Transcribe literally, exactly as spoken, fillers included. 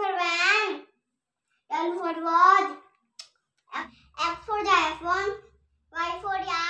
for van, L for watch, F for the iPhone, Y for the